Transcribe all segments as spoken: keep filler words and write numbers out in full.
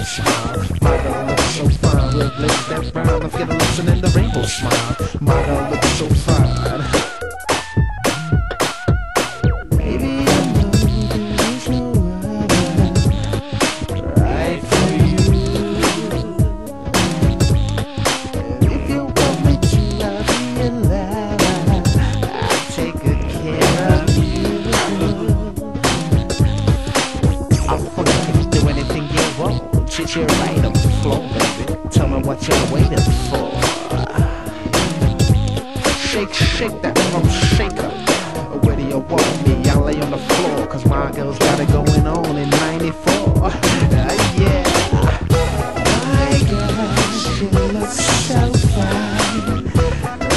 rainbow smile. My girl looks so fine, with lips that rhyme. I'm getting lost in the rainbow smile. My girl looks so fine. Maybe I'm moving this world right for you. And if you want me to, I'll be in love. I'll take good care of you. I'll fucking do anything you want. Treat you right on the floor, baby. Tell me what you're waiting for. Shake, shake that little shaker. Where do you want me? I lay on the floor, cause my girl's got it going on in ninety-four. Uh, yeah. My girl, she looks so fine.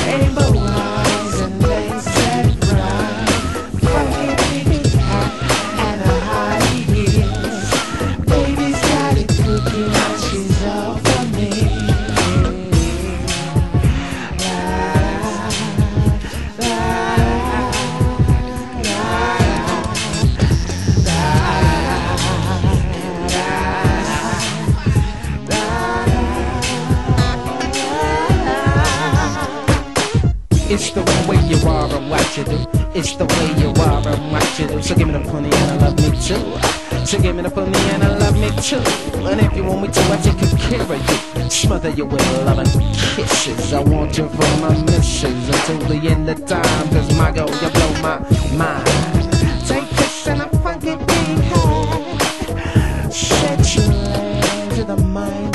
Rainbow eyes and legs that rhyme. Funky baby hat and her high heels. Baby's got it cooking and she's all for me. La, la, it's the way you are and what you do. It's the way you are and what you do. So give me the pony and I love me too. So give me the pony and I love me too. And if you want me to, I take good care of you. Smother you with love and kisses. I want you for my missions until the end of time. Cause my girl, you blow my mind. Take this and a funky beat. Set your hands to the mind.